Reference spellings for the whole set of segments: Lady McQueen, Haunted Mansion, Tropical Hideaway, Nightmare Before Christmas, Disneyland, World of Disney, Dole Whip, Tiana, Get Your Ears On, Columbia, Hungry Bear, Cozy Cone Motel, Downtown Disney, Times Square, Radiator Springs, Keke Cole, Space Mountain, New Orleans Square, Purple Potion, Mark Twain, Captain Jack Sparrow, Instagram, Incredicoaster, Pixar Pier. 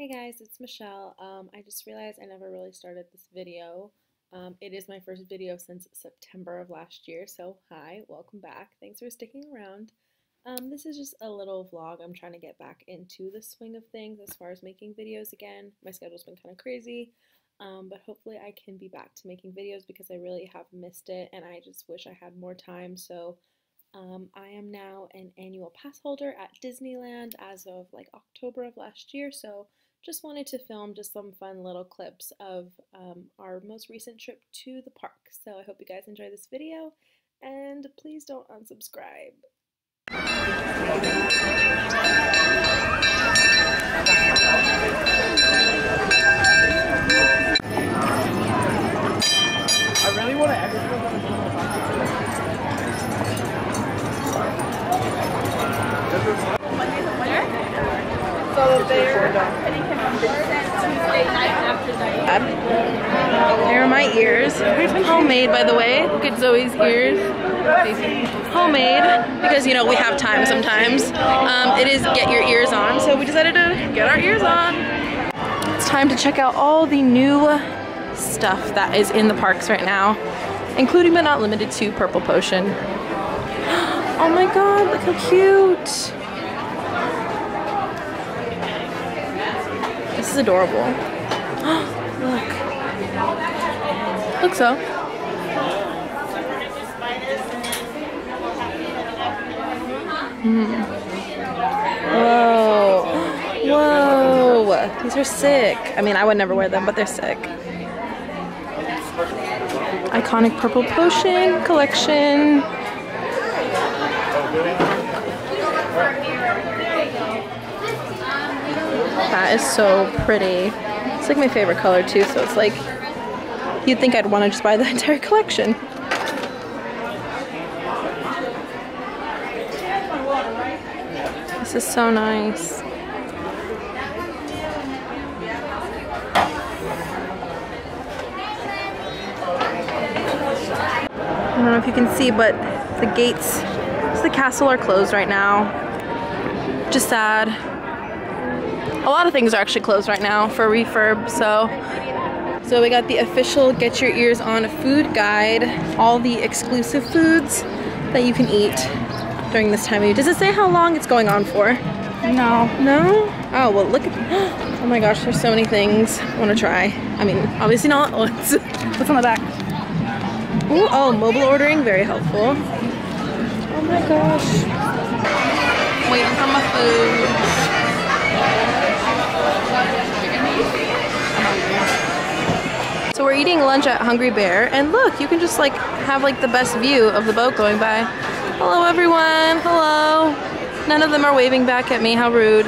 Hey guys, it's Michelle. I just realized I never really started this video. It is my first video since September of last year, so hi, welcome back. Thanks for sticking around. This is just a little vlog. I'm trying to get back into the swing of things as far as making videos again. My schedule's been kind of crazy, but hopefully I can be back to making videos because I really have missed it and I just wish I had more time. So I am now an annual pass holder at Disneyland as of like October of last year, so just wanted to film just some fun little clips of our most recent trip to the park. So I hope you guys enjoy this video and please don't unsubscribe. I really want to there are my ears. Homemade, by the way. Look at Zoe's ears. Homemade, because you know we have time sometimes. It is Get Your Ears On, so we decided to get our ears on. It's time to check out all the new stuff that is in the parks right now, including but not limited to Purple Potion. Oh my god, look how cute! This is adorable. Oh, look. Look so. Mm. Whoa. Whoa. These are sick. I mean, I would never wear them, but they're sick. Iconic Purple Potion collection. That is so pretty. It's like my favorite color too, so it's like you'd think I'd want to just buy the entire collection. This is so nice. I don't know if you can see, but the gates to the castle are closed right now. Just sad. A lot of things are actually closed right now for refurb, so we got the official Get Your Ears On food guide, all the exclusive foods that you can eat during this time of year. Does it say how long it's going on for? No. No? Oh, well look at, oh my gosh, there's so many things I want to try. I mean, obviously not at once. What's on the back? Ooh, oh, mobile ordering, very helpful. Oh my gosh. Waiting for my food. So we're eating lunch at Hungry Bear, and look, you can just like have like the best view of the boat going by. Hello everyone, hello. None of them are waving back at me, how rude.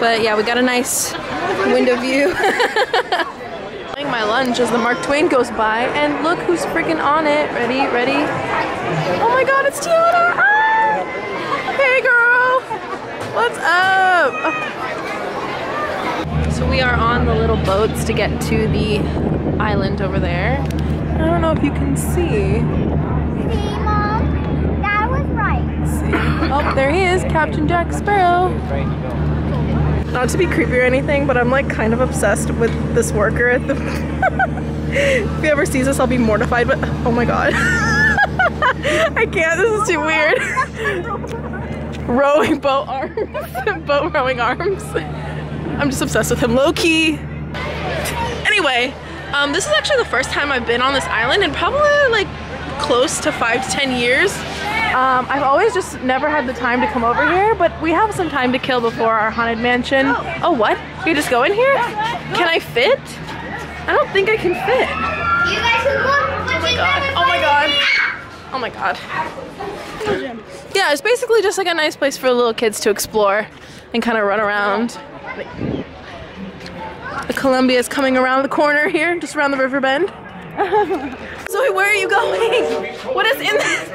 But yeah, we got a nice window view. Playing my lunch as the Mark Twain goes by, and look who's freaking on it. Ready, ready? Oh my god, it's Tiana! Ah! Hey girl! What's up? Oh. So we are on the little boats to get to the island over there. I don't know if you can see. See, Mom? Dad was right. See? Oh, there he is, Captain Jack Sparrow. Not to be creepy or anything, but I'm like kind of obsessed with this worker at the if he ever sees us, I'll be mortified, but oh my god. I can't, this is too weird. Rowing boat arms. Boat rowing arms. I'm just obsessed with him, low-key. Anyway. This is actually the first time I've been on this island in probably like close to 5 to 10 years. I've always just never had the time to come over here, but we have some time to kill before our Haunted Mansion. Oh, what? You just go in here? Can I fit? I don't think I can fit. You guys can look. Oh my god. Oh my god. Oh my god. Yeah, it's basically just like a nice place for little kids to explore and kind of run around. The Columbia is coming around the corner here, just around the river bend. Zoe, where are you going? What is in this?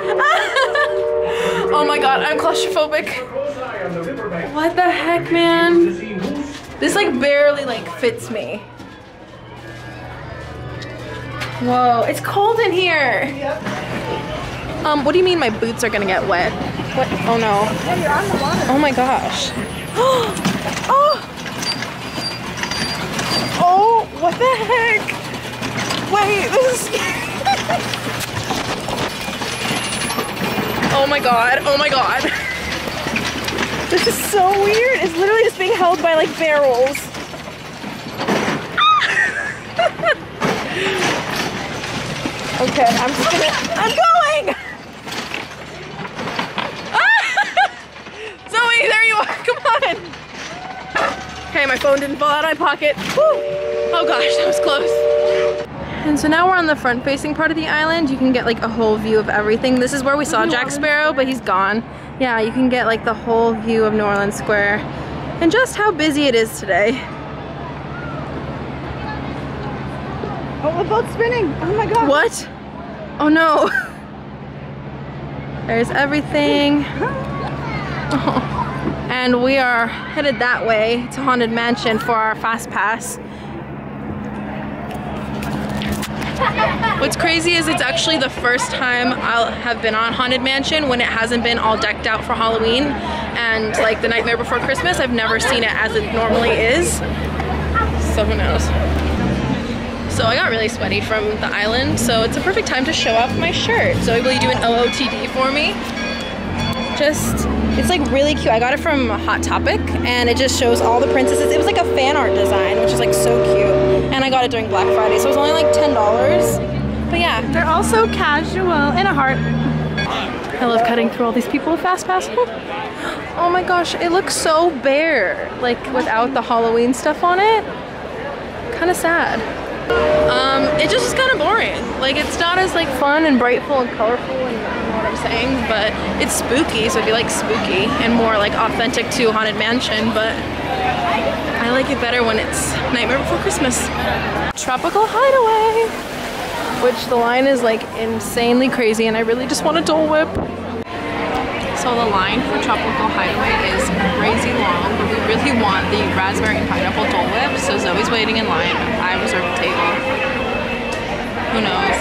Oh my god, I'm claustrophobic. What the heck, man? This like barely like fits me. Whoa, it's cold in here. What do you mean my boots are gonna get wet? What? Oh no. Oh my gosh. Oh! the heck? Wait, this is scary. Oh my god, oh my god. This is so weird. It's literally just being held by like barrels. Okay, I'm just gonna, I'm going! Zoe, there you are, come on! Okay, my phone didn't fall out of my pocket. Woo. Oh gosh, that was close. And so now we're on the front-facing part of the island. You can get like a whole view of everything. This is where we saw Jack Sparrow, but he's gone. Yeah, you can get like the whole view of New Orleans Square. And just how busy it is today. Oh, the boat's spinning! Oh my god! What? Oh no! There's everything. Oh. And we are headed that way to Haunted Mansion for our Fast Pass. What's crazy is it's actually the first time I'll have been on Haunted Mansion when it hasn't been all decked out for Halloween. And like the Nightmare Before Christmas, I've never seen it as it normally is. So who knows? So I got really sweaty from the island, so it's a perfect time to show off my shirt. So will you do an OOTD for me? Just, it's like really cute. I got it from Hot Topic, and it just shows all the princesses. It was like a fan art design, which is like so cute. And I got it during Black Friday, so it was only like $10. But yeah. They're all so casual, and a heart. I love cutting through all these people with Fast Pass. Oh my gosh, it looks so bare, like without the Halloween stuff on it. Kind of sad. It just is kind of boring. Like it's not as like fun and brightful and colorful and I don't know what I'm saying, but it's spooky, so it'd be like spooky and more like authentic to Haunted Mansion, but I like it better when it's Nightmare Before Christmas. Tropical Hideaway, which the line is like insanely crazy and I really just want a Dole Whip. So the line for Tropical Hideaway is crazy long, but we really want the raspberry and pineapple Dole Whip, so Zoe's waiting in line. I reserved the table. Who knows?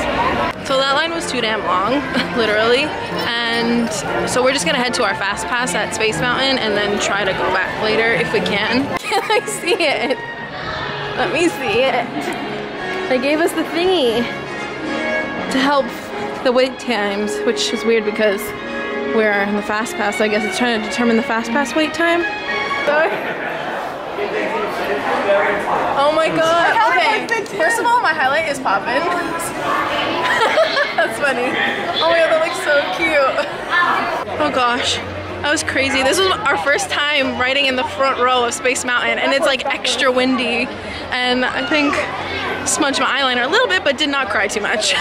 So that line was too damn long, literally. And so we're just gonna head to our Fast Pass at Space Mountain and then try to go back later if we can. Can I see it? Let me see it. They gave us the thingy to help the wait times, which is weird because we're in the Fast Pass, so I guess it's trying to determine the Fast Pass wait time. Sorry. Oh my god, okay. First of all, my highlight is poppin'. That's funny. Oh my god, that looks so cute. Oh gosh, that was crazy. This was our first time riding in the front row of Space Mountain, and it's like extra windy, and I think smudged my eyeliner a little bit, but did not cry too much.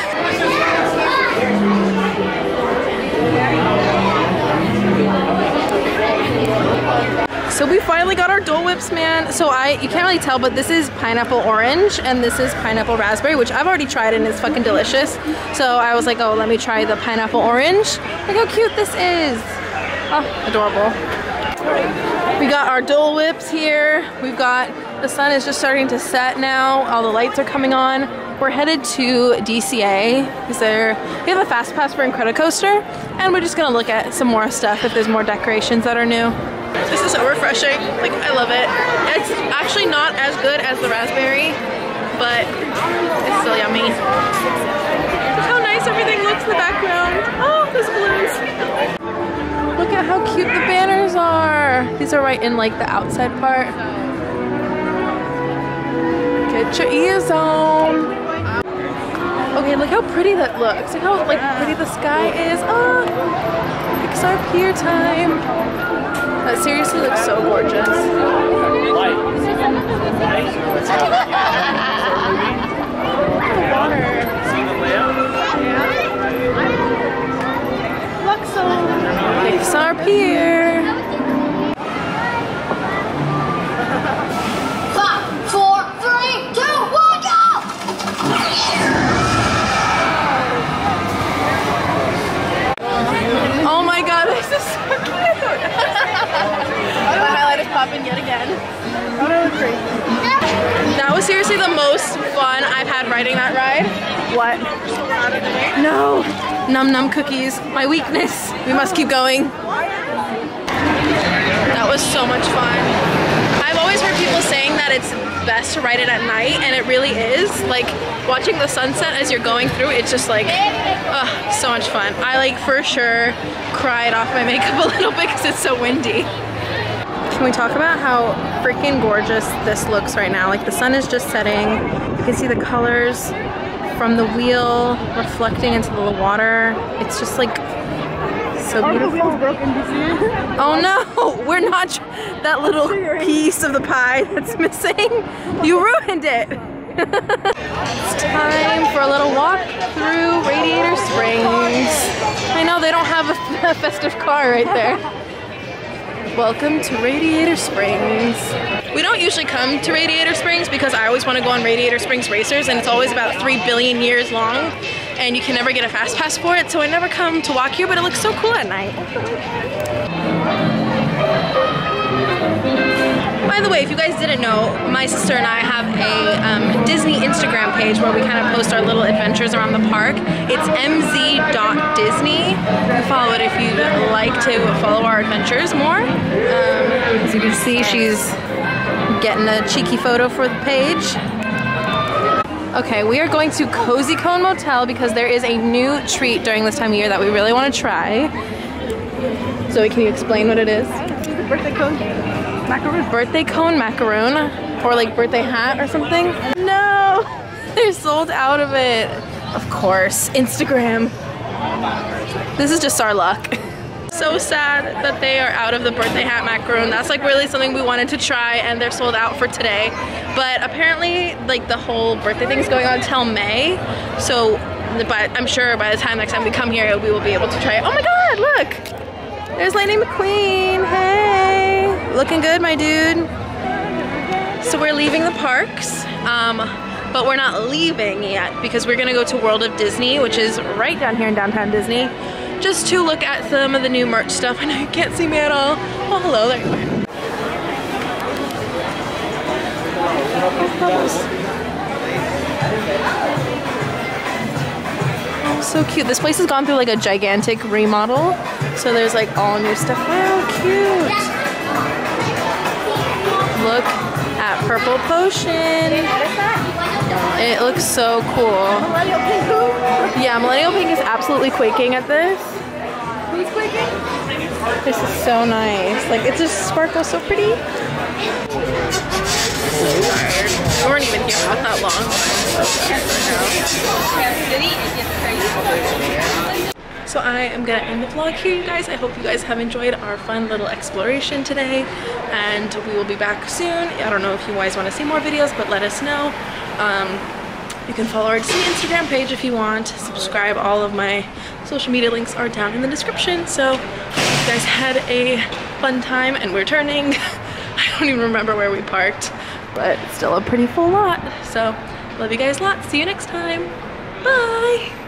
So we finally got our Dole Whips, man. So you can't really tell, but this is pineapple orange and this is pineapple raspberry, which I've already tried and it's fucking delicious. So I was like, oh, let me try the pineapple orange. Look how cute this is. Oh, adorable. We got our Dole Whips here. We've got, the sun is just starting to set now. All the lights are coming on. We're headed to DCA. We have a Fast Pass for Incredicoaster, and we're just gonna look at some more stuff if there's more decorations that are new. This is so refreshing, like I love it. It's actually not as good as the raspberry, but it's still yummy. Look how nice everything looks in the background. Oh, those balloons. Look at how cute the banners are. These are right in like the outside part. Get your ears on. Okay, look how pretty that looks. Look how like pretty the sky is. Oh, Pixar Pier time. That seriously looks so gorgeous. Pixar Pier. 5, 4, 3, 2, 1, go! Oh my god, this is so cute! My highlight is popping yet again. That was seriously the most fun I've had riding that ride. What? No. Num num cookies. My weakness. We must keep going. That was so much fun. I've always heard people saying that it's best to ride it at night, and it really is. Like, watching the sunset as you're going through, it's just like, so much fun. I like for sure cried off my makeup a little bit because it's so windy. Can we talk about how freaking gorgeous this looks right now? Like, the sun is just setting. You can see the colors from the wheel reflecting into the water. It's just like so beautiful. Oh no, we're not that little piece of the pie that's missing. You ruined it. It's time for a little walk through Radiator Springs. I know they don't have a festive car right there. Welcome to Radiator Springs. We don't usually come to Radiator Springs because I always want to go on Radiator Springs Racers, and it's always about 3 billion years long, and you can never get a fast pass for it, so I never come to walk here, but it looks so cool at night. By the way, if you guys didn't know, my sister and I have a Disney Instagram page where we kind of post our little adventures around the park. It's mz.disney. Follow it if you'd like to follow our adventures more. As you can see, she's getting a cheeky photo for the page. Okay, we are going to Cozy Cone Motel because there is a new treat during this time of year that we really want to try. Zoe, can you explain what it is? Birthday cone. Macaroon. Birthday cone macaroon, or like birthday hat or something. No, they're sold out of it. Of course, Instagram. This is just our luck. So sad that they are out of the birthday hat macaroon. That's like really something we wanted to try, and they're sold out for today. But apparently like the whole birthday thing is going on till May. So but I'm sure by the time next time we come here, we will be able to try it. Oh my God, look. There's Lady McQueen, hey. Looking good, my dude. So we're leaving the parks, but we're not leaving yet because we're gonna go to World of Disney, which is right down here in Downtown Disney, just to look at some of the new merch stuff. I know you can't see me at all. Oh, hello, there you are. Oh, so cute. This place has gone through like a gigantic remodel, so there's like all new stuff. Wow, cute. Look at Purple Potion. It looks so cool. Yeah, Millennial Pink is absolutely quaking at this. Who's quaking? This is so nice. Like, it just sparkles so pretty. We weren't even here not that long. So I am gonna end the vlog here, you guys. I hope you guys have enjoyed our fun little exploration today, and we will be back soon. I don't know if you guys want to see more videos, but let us know. You can follow our Disney Instagram page if you want. Subscribe. All of my social media links are down in the description. So you guys had a fun time, and we're turning. I don't even remember where we parked, but still a pretty full lot. So love you guys a lot. See you next time. Bye.